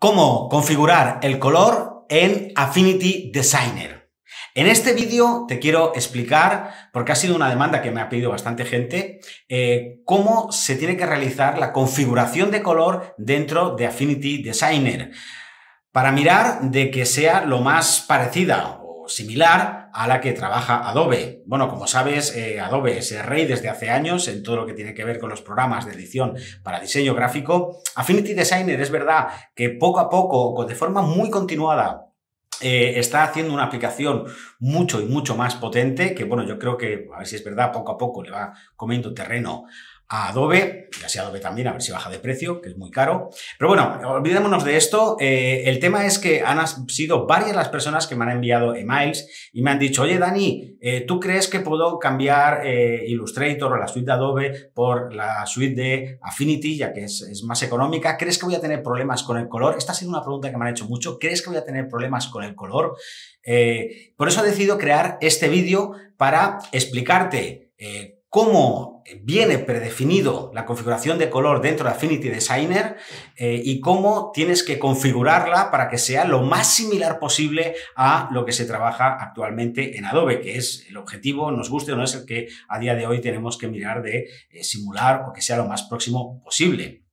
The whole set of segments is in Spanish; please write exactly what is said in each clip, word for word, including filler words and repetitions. Cómo configurar el color en Affinity Designer. En este vídeo te quiero explicar, porque ha sido una demanda que me ha pedido bastante gente, eh, cómo se tiene que realizar la configuración de color dentro de Affinity Designer, para mirar de que sea lo más parecida o similar a la que trabaja Adobe. Bueno, como sabes, eh, Adobe es el rey desde hace años en todo lo que tiene que ver con los programas de edición para diseño gráfico. Affinity Designer es verdad que poco a poco, de forma muy continuada, Eh, está haciendo una aplicación mucho y mucho más potente, que bueno, yo creo que, a ver si es verdad, poco a poco le va comiendo terreno a Adobe, y así Adobe también, a ver si baja de precio, que es muy caro. Pero bueno, olvidémonos de esto. Eh, el tema es que han sido varias las personas que me han enviado emails y me han dicho, oye Dani, eh, ¿tú crees que puedo cambiar eh, Illustrator o la suite de Adobe por la suite de Affinity, ya que es, es más económica? ¿Crees que voy a tener problemas con el color? Esta ha sido una pregunta que me han hecho mucho. ¿Crees que voy a tener problemas con el color? Eh, por eso he decidido crear este vídeo para explicarte eh, cómo viene predefinido la configuración de color dentro de Affinity Designer eh, y cómo tienes que configurarla para que sea lo más similar posible a lo que se trabaja actualmente en Adobe, que es el objetivo, nos guste o no, es el que a día de hoy tenemos que mirar de eh, simular o que sea lo más próximo posible.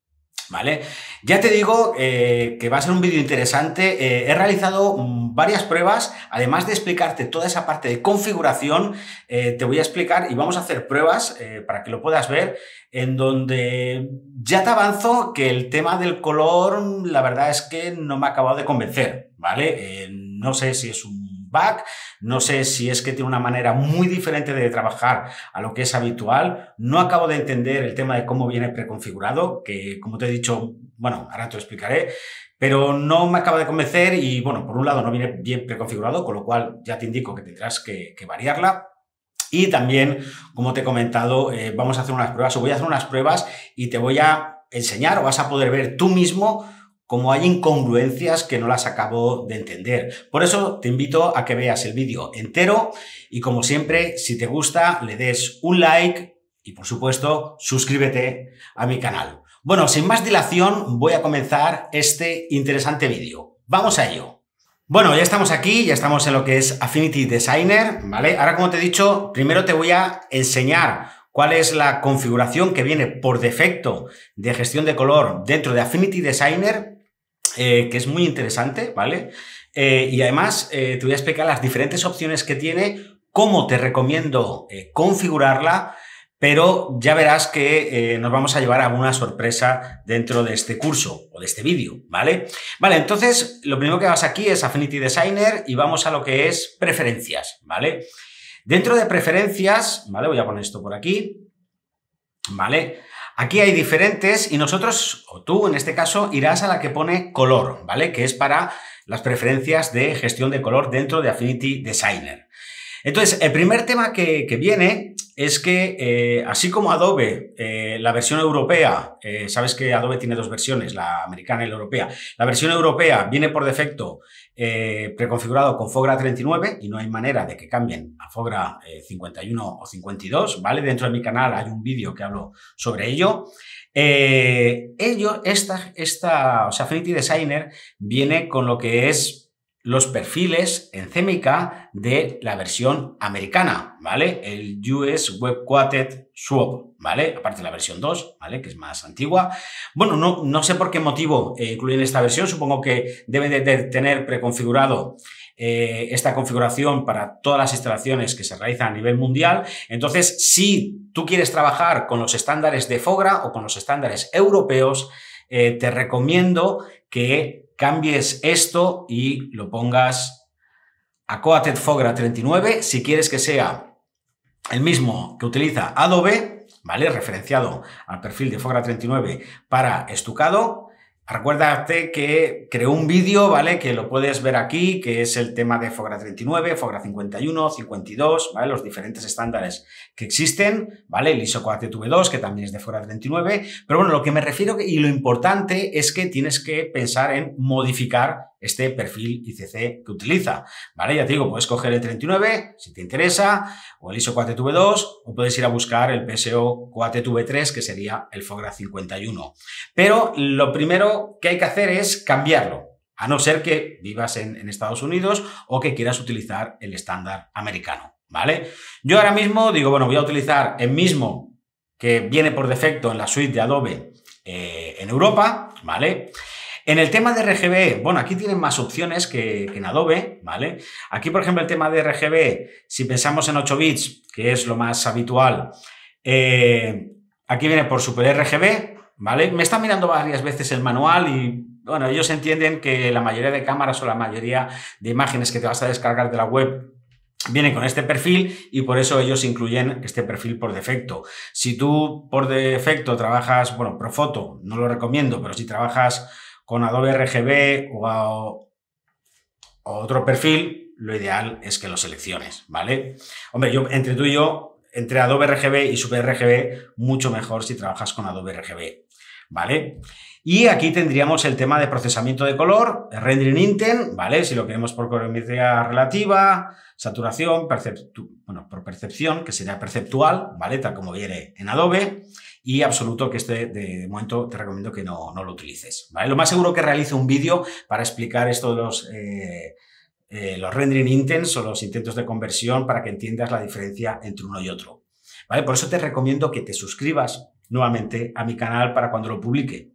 ¿Vale? Ya te digo eh, que va a ser un vídeo interesante. Eh, he realizado varias pruebas, además de explicarte toda esa parte de configuración, eh, te voy a explicar y vamos a hacer pruebas eh, para que lo puedas ver, en donde ya te avanzo que el tema del color, la verdad es que no me ha acabado de convencer, ¿vale? Eh, no sé si es un Back. No sé si es que tiene una manera muy diferente de trabajar a lo que es habitual. No acabo de entender el tema de cómo viene preconfigurado, que como te he dicho, bueno, ahora te lo explicaré, pero no me acaba de convencer y, bueno, por un lado no viene bien preconfigurado, con lo cual ya te indico que tendrás que, que variarla. Y también, como te he comentado, eh, vamos a hacer unas pruebas, o voy a hacer unas pruebas y te voy a enseñar, o vas a poder ver tú mismo como hay incongruencias que no las acabo de entender. Por eso te invito a que veas el vídeo entero y, como siempre, si te gusta, le des un like y, por supuesto, suscríbete a mi canal. Bueno, sin más dilación, voy a comenzar este interesante vídeo. ¡Vamos a ello! Bueno, ya estamos aquí, ya estamos en lo que es Affinity Designer, ¿vale? Ahora, como te he dicho, primero te voy a enseñar cuál es la configuración que viene por defecto de gestión de color dentro de Affinity Designer, Eh, que es muy interesante, ¿vale? Eh, y además eh, te voy a explicar las diferentes opciones que tiene, cómo te recomiendo eh, configurarla, pero ya verás que eh, nos vamos a llevar a una sorpresa dentro de este curso o de este vídeo, ¿vale? Vale, entonces lo primero que vas aquí es Affinity Designer y vamos a lo que es preferencias, ¿vale? Dentro de preferencias, ¿vale? Voy a poner esto por aquí, ¿vale? Aquí hay diferentes y nosotros, o tú en este caso, irás a la que pone color, ¿vale? Que es para las preferencias de gestión de color dentro de Affinity Designer. Entonces, el primer tema que, que viene es que, eh, así como Adobe, eh, la versión europea, eh, sabes que Adobe tiene dos versiones, la americana y la europea. La versión europea viene por defecto eh, preconfigurado con Fogra treinta y nueve y no hay manera de que cambien a Fogra eh, cincuenta y uno o cincuenta y dos, ¿vale? Dentro de mi canal hay un vídeo que hablo sobre ello. Eh, ello, esta, esta, o sea, Affinity Designer viene con lo que es los perfiles en C M Y K de la versión americana, ¿vale? El U S Web Quoted Swap, ¿vale? Aparte la versión dos, ¿vale? Que es más antigua. Bueno, no, no sé por qué motivo eh, incluyen esta versión. Supongo que deben de, de tener preconfigurado eh, esta configuración para todas las instalaciones que se realizan a nivel mundial. Entonces, si tú quieres trabajar con los estándares de Fogra o con los estándares europeos, eh, te recomiendo que cambies esto y lo pongas a Quoted Fogra treinta y nueve si quieres que sea el mismo que utiliza Adobe, ¿vale? Referenciado al perfil de Fogra treinta y nueve para estucado. Recuérdate que creé un vídeo, ¿vale? Que lo puedes ver aquí, que es el tema de Fogra treinta y nueve, Fogra cincuenta y uno, cincuenta y dos, ¿vale? Los diferentes estándares que existen, ¿vale? El I S O cuatro T V dos, que también es de Fogra treinta y nueve. Pero bueno, lo que me refiero, y lo importante, es que tienes que pensar en modificar este perfil I C C que utiliza, ¿vale? Ya te digo, puedes coger el treinta y nueve si te interesa, o el ISO cuatro T V dos, o puedes ir a buscar el PSO cuatro T V tres, que sería el Fogra cincuenta y uno. Pero lo primero que hay que hacer es cambiarlo, a no ser que vivas en, en Estados Unidos o que quieras utilizar el estándar americano, ¿vale? Yo ahora mismo digo, bueno, voy a utilizar el mismo que viene por defecto en la suite de Adobe eh, en Europa, ¿vale? En el tema de R G B, bueno, aquí tienen más opciones que, que en Adobe, ¿vale? Aquí, por ejemplo, el tema de R G B, si pensamos en ocho bits, que es lo más habitual, eh, aquí viene por Super R G B, ¿vale? Me está mirando varias veces el manual y... bueno, ellos entienden que la mayoría de cámaras o la mayoría de imágenes que te vas a descargar de la web vienen con este perfil y por eso ellos incluyen este perfil por defecto. Si tú por defecto trabajas, bueno, ProFoto, no lo recomiendo, pero si trabajas con Adobe R G B o, a, o otro perfil, lo ideal es que lo selecciones, ¿vale? Hombre, yo entre tú y yo, entre Adobe R G B y Super R G B, mucho mejor si trabajas con Adobe R G B, ¿vale? Y aquí tendríamos el tema de procesamiento de color, rendering intent, ¿vale? Si lo queremos por colorimetría relativa, saturación, bueno, por percepción, que sería perceptual, ¿vale? Tal como viene en Adobe, y absoluto, que este de momento te recomiendo que no, no lo utilices, ¿vale? Lo más seguro que realice un vídeo para explicar esto de los... Eh, eh, los rendering intents o los intentos de conversión para que entiendas la diferencia entre uno y otro, ¿vale? Por eso te recomiendo que te suscribas nuevamente a mi canal para cuando lo publique.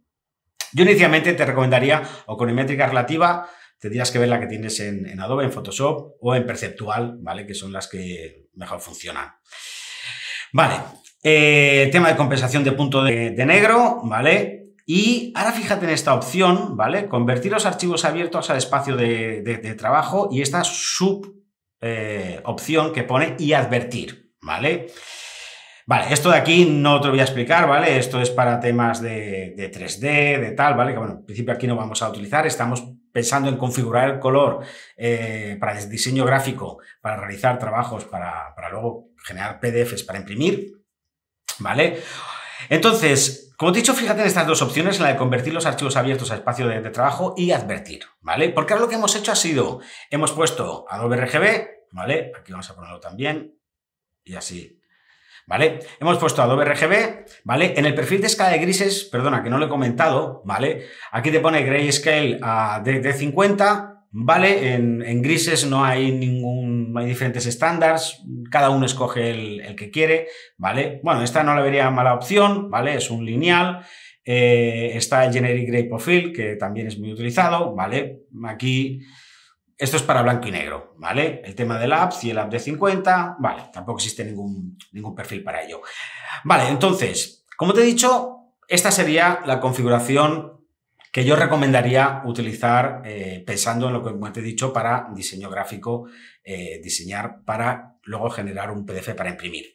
Yo inicialmente te recomendaría o colorimétrica relativa, tendrías que ver la que tienes en, en Adobe, en Photoshop o en perceptual, ¿vale? Que son las que mejor funcionan. Vale, eh, tema de compensación de punto de, de negro, ¿vale? Y ahora fíjate en esta opción, ¿vale? Convertir los archivos abiertos al espacio de, de, de trabajo y esta sub eh, opción que pone y advertir, ¿vale? Vale, esto de aquí no te lo voy a explicar, ¿vale? Esto es para temas de, de tres D, de tal, ¿vale? Que bueno, en principio aquí no vamos a utilizar, estamos pensando en configurar el color eh, para el diseño gráfico, para realizar trabajos, para, para luego generar P D Fs para imprimir, ¿vale? Entonces, como te he dicho, fíjate en estas dos opciones, en la de convertir los archivos abiertos a espacio de, de trabajo y advertir, ¿vale? Porque ahora lo que hemos hecho ha sido, hemos puesto Adobe R G B, ¿vale? Aquí vamos a ponerlo también y así... ¿vale? Hemos puesto Adobe R G B, ¿vale? En el perfil de escala de grises, perdona, que no lo he comentado, ¿vale? Aquí te pone grayscale a D cincuenta, ¿vale? En, en grises no hay ningún, no hay diferentes estándares, cada uno escoge el, el que quiere, ¿vale? Bueno, esta no la vería mala opción, ¿vale? Es un lineal. Eh, está el Generic Gray Profile, que también es muy utilizado, ¿vale? Aquí... esto es para blanco y negro, ¿vale? El tema del app, si el app de cincuenta, vale, tampoco existe ningún, ningún perfil para ello. Vale, entonces, como te he dicho, esta sería la configuración que yo recomendaría utilizar eh, pensando en lo que como te he dicho para diseño gráfico, eh, diseñar para luego generar un P D F para imprimir,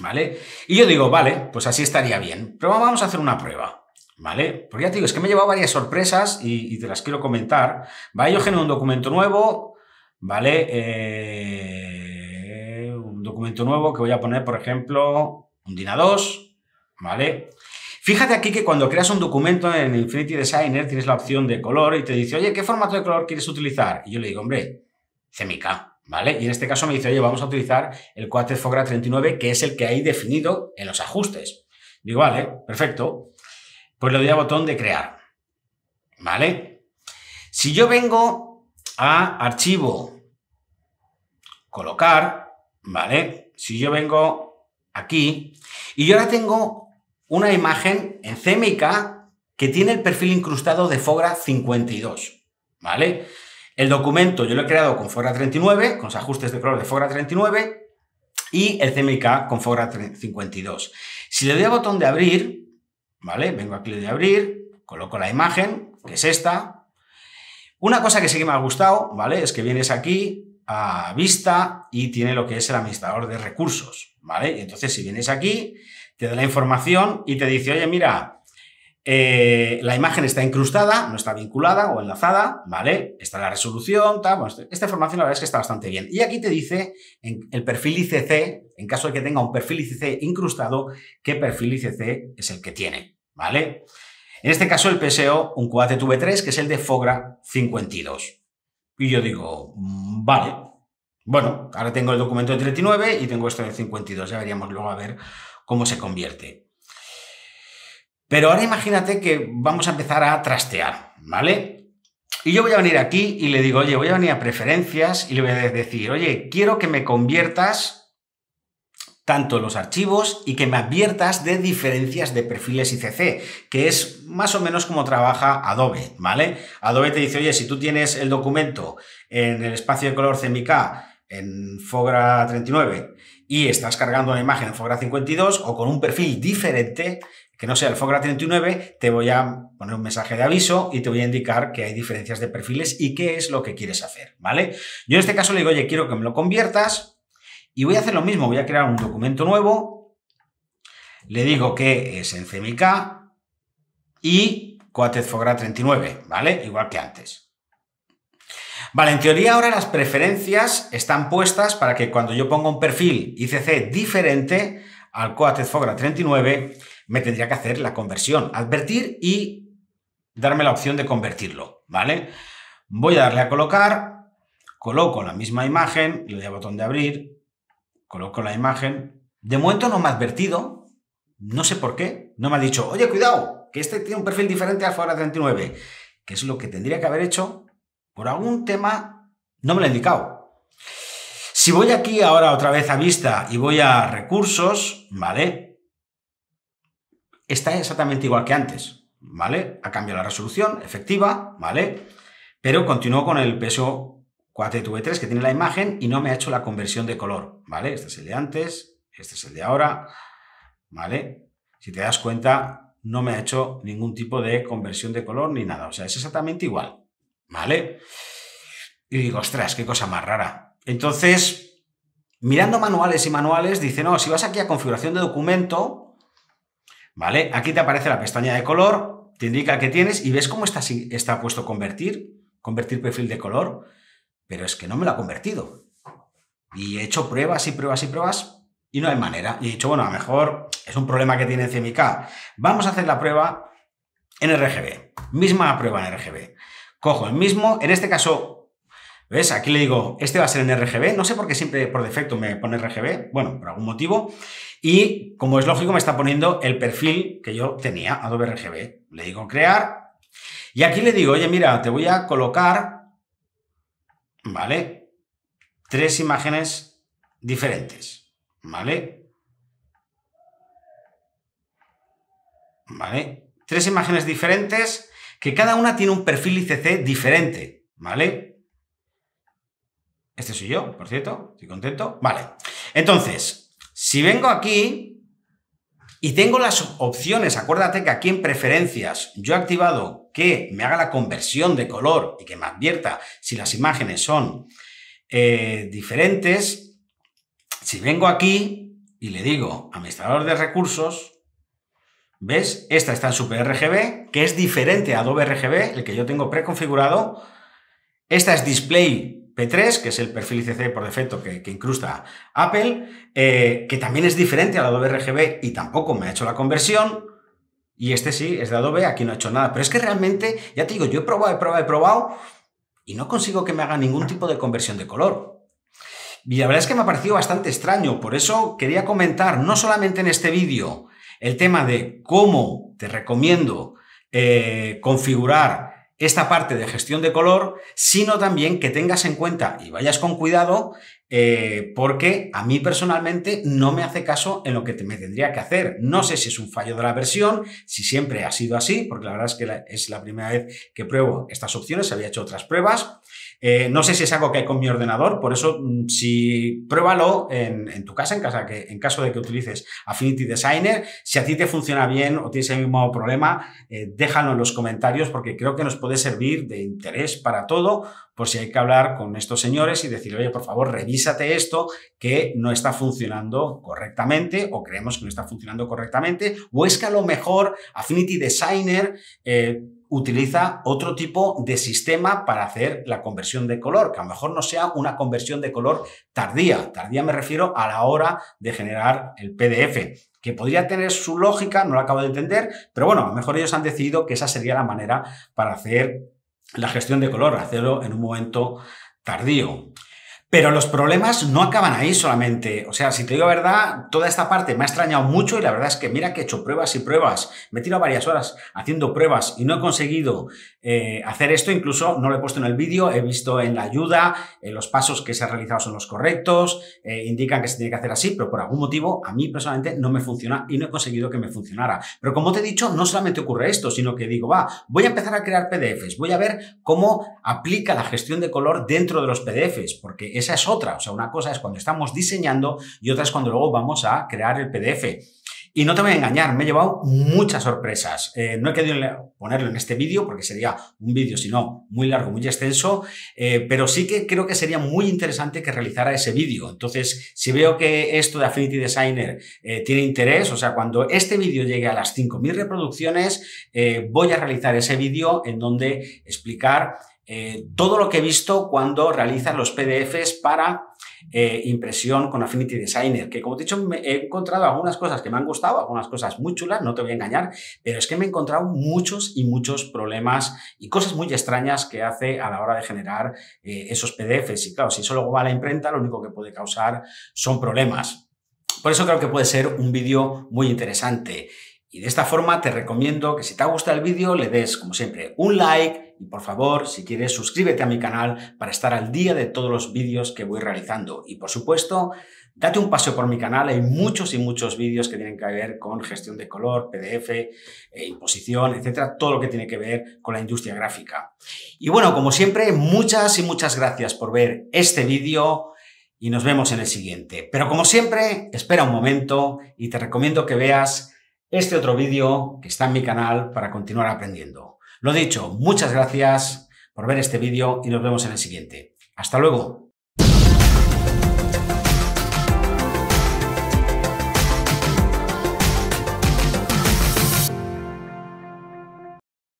¿vale? Y yo digo, vale, pues así estaría bien, pero vamos a hacer una prueba. ¿Vale? Porque ya te digo, es que me he llevado varias sorpresas y, y te las quiero comentar. ¿Vale? Yo genero un documento nuevo, ¿vale? Eh, un documento nuevo que voy a poner, por ejemplo, un DIN A dos, ¿vale? Fíjate aquí que cuando creas un documento en Affinity Designer tienes la opción de color y te dice, oye, ¿qué formato de color quieres utilizar? Y yo le digo, hombre, C M Y K, ¿vale? Y en este caso me dice, oye, vamos a utilizar el Fogra treinta y nueve, que es el que hay definido en los ajustes. Digo, vale, perfecto. Pues le doy al botón de crear, ¿vale? Si yo vengo a archivo, colocar, ¿vale? Si yo vengo aquí y yo ahora tengo una imagen en C M Y K que tiene el perfil incrustado de Fogra cincuenta y dos, ¿vale? El documento yo lo he creado con Fogra treinta y nueve, con los ajustes de color de Fogra treinta y nueve y el C M Y K con Fogra cincuenta y dos. Si le doy al botón de abrir, ¿vale? Vengo aquí de abrir, coloco la imagen, que es esta. Una cosa que sí que me ha gustado, ¿vale? Es que vienes aquí a vista y tiene lo que es el administrador de recursos, ¿vale? Y entonces si vienes aquí, te da la información y te dice, oye, mira, eh, la imagen está incrustada, no está vinculada o enlazada, ¿vale? Está la resolución, tal. Bueno, esta información la verdad es que está bastante bien. Y aquí te dice en el perfil I C C, en caso de que tenga un perfil I C C incrustado, qué perfil I C C es el que tiene, ¿vale? En este caso el P S O, un cuatro T V tres, que es el de Fogra cincuenta y dos. Y yo digo, vale, bueno, ahora tengo el documento de treinta y nueve y tengo esto de cincuenta y dos, ya veríamos luego a ver cómo se convierte. Pero ahora imagínate que vamos a empezar a trastear, ¿vale? Y yo voy a venir aquí y le digo, oye, voy a venir a preferencias y le voy a decir, oye, quiero que me conviertas tanto los archivos y que me adviertas de diferencias de perfiles I C C, que es más o menos como trabaja Adobe, ¿vale? Adobe te dice, oye, si tú tienes el documento en el espacio de color C M Y K, en Fogra treinta y nueve, y estás cargando una imagen en Fogra cincuenta y dos o con un perfil diferente, que no sea el Fogra treinta y nueve, te voy a poner un mensaje de aviso y te voy a indicar que hay diferencias de perfiles y qué es lo que quieres hacer, ¿vale? Yo en este caso le digo, oye, quiero que me lo conviertas y voy a hacer lo mismo, voy a crear un documento nuevo, le digo que es en C M Y K y Coated Fogra treinta y nueve, ¿vale? Igual que antes. Vale, en teoría ahora las preferencias están puestas para que cuando yo ponga un perfil I C C diferente al Coated Fogra treinta y nueve, me tendría que hacer la conversión, advertir y darme la opción de convertirlo, ¿vale? Voy a darle a colocar, coloco la misma imagen, le doy al botón de abrir, coloco la imagen. De momento no me ha advertido, no sé por qué, no me ha dicho, oye, cuidado, que este tiene un perfil diferente al Fogra treinta y nueve, que es lo que tendría que haber hecho. Por algún tema no me lo he indicado. Si voy aquí ahora otra vez a vista y voy a recursos, ¿vale? Está exactamente igual que antes, ¿vale? Ha cambiado la resolución efectiva, ¿vale? Pero continúo con el peso cuatro T V tres que tiene la imagen y no me ha hecho la conversión de color, ¿vale? Este es el de antes, este es el de ahora, ¿vale? Si te das cuenta, no me ha hecho ningún tipo de conversión de color ni nada. O sea, es exactamente igual. ¿Vale? Y digo, ostras, qué cosa más rara. Entonces, mirando manuales y manuales, dice, no, si vas aquí a configuración de documento, ¿vale? Aquí te aparece la pestaña de color, te indica el que tienes y ves cómo está, está puesto convertir, convertir perfil de color, pero es que no me lo ha convertido. Y he hecho pruebas y pruebas y pruebas y no hay manera. Y he dicho, bueno, a lo mejor es un problema que tiene C M Y K. Vamos a hacer la prueba en R G B, misma prueba en R G B. Cojo el mismo, en este caso, ¿ves? Aquí le digo, este va a ser en R G B, no sé por qué siempre por defecto me pone R G B, bueno, por algún motivo, y como es lógico me está poniendo el perfil que yo tenía, Adobe R G B, le digo crear, y aquí le digo, oye, mira, te voy a colocar, ¿vale? Tres imágenes diferentes, ¿vale? ¿Vale? Tres imágenes diferentes, que cada una tiene un perfil I C C diferente, ¿vale? Este soy yo, por cierto, estoy contento. Vale, entonces, si vengo aquí y tengo las opciones, acuérdate que aquí en preferencias yo he activado que me haga la conversión de color y que me advierta si las imágenes son eh, diferentes. Si vengo aquí y le digo administrador de recursos, ¿ves? Esta está en Super R G B, que es diferente a Adobe R G B, el que yo tengo preconfigurado. Esta es Display P tres, que es el perfil I C C por defecto que, que incrusta Apple, eh, que también es diferente a la Adobe R G B y tampoco me ha hecho la conversión. Y este sí, es de Adobe, aquí no ha hecho nada. Pero es que realmente, ya te digo, yo he probado, he probado, he probado y no consigo que me haga ningún tipo de conversión de color. Y la verdad es que me ha parecido bastante extraño, por eso quería comentar, no solamente en este vídeo, el tema de cómo te recomiendo eh, configurar esta parte de gestión de color, sino también que tengas en cuenta y vayas con cuidado, eh, porque a mí personalmente no me hace caso en lo que te, me tendría que hacer. No sé si es un fallo de la versión, si siempre ha sido así, porque la verdad es que la, es la primera vez que pruebo estas opciones, había hecho otras pruebas. Eh, no sé si es algo que hay con mi ordenador, por eso si pruébalo en, en tu casa, en, casa que, en caso de que utilices Affinity Designer, si a ti te funciona bien o tienes el mismo problema, eh, déjalo en los comentarios porque creo que nos puede servir de interés para todo, por si hay que hablar con estos señores y decir, oye, por favor, revísate esto que no está funcionando correctamente o creemos que no está funcionando correctamente, o es que a lo mejor Affinity Designer... Eh, utiliza otro tipo de sistema para hacer la conversión de color, que a lo mejor no sea una conversión de color tardía. Tardía me refiero a la hora de generar el P D F, que podría tener su lógica, no la acabo de entender, pero bueno, a lo mejor ellos han decidido que esa sería la manera para hacer la gestión de color, hacerlo en un momento tardío. Pero los problemas no acaban ahí solamente. O sea, si te digo la verdad, toda esta parte me ha extrañado mucho y la verdad es que mira que he hecho pruebas y pruebas. Me he tirado varias horas haciendo pruebas y no he conseguido eh, hacer esto. Incluso no lo he puesto en el vídeo, he visto en la ayuda, eh, los pasos que se han realizado son los correctos, eh, indican que se tiene que hacer así, pero por algún motivo a mí personalmente no me funciona y no he conseguido que me funcionara. Pero como te he dicho, no solamente ocurre esto, sino que digo, va, voy a empezar a crear P D Fs, voy a ver cómo aplica la gestión de color dentro de los P D Fs, porque esa es otra. O sea, una cosa es cuando estamos diseñando y otra es cuando luego vamos a crear el P D F. Y no te voy a engañar, me he llevado muchas sorpresas. Eh, no he querido ponerlo en este vídeo porque sería un vídeo, si no, muy largo, muy extenso, eh, pero sí que creo que sería muy interesante que realizara ese vídeo. Entonces, si veo que esto de Affinity Designer eh, tiene interés, o sea, cuando este vídeo llegue a las cinco mil reproducciones, eh, voy a realizar ese vídeo en donde explicar Eh, todo lo que he visto cuando realizas los P D Fs para eh, impresión con Affinity Designer, que como te he dicho, me he encontrado algunas cosas que me han gustado, algunas cosas muy chulas, no te voy a engañar, pero es que me he encontrado muchos y muchos problemas y cosas muy extrañas que hace a la hora de generar eh, esos P D Fs. Y claro, si eso luego va a la imprenta, lo único que puede causar son problemas. Por eso creo que puede ser un vídeo muy interesante. Y de esta forma te recomiendo que si te ha gustado el vídeo le des, como siempre, un like y por favor, si quieres, suscríbete a mi canal para estar al día de todos los vídeos que voy realizando. Y por supuesto, date un paseo por mi canal. Hay muchos y muchos vídeos que tienen que ver con gestión de color, P D F, eh, imposición, etcétera, todo lo que tiene que ver con la industria gráfica. Y bueno, como siempre, muchas y muchas gracias por ver este vídeo. Y nos vemos en el siguiente. Pero como siempre, espera un momento y te recomiendo que veas este otro vídeo que está en mi canal para continuar aprendiendo. Lo dicho, muchas gracias por ver este vídeo y nos vemos en el siguiente. ¡Hasta luego!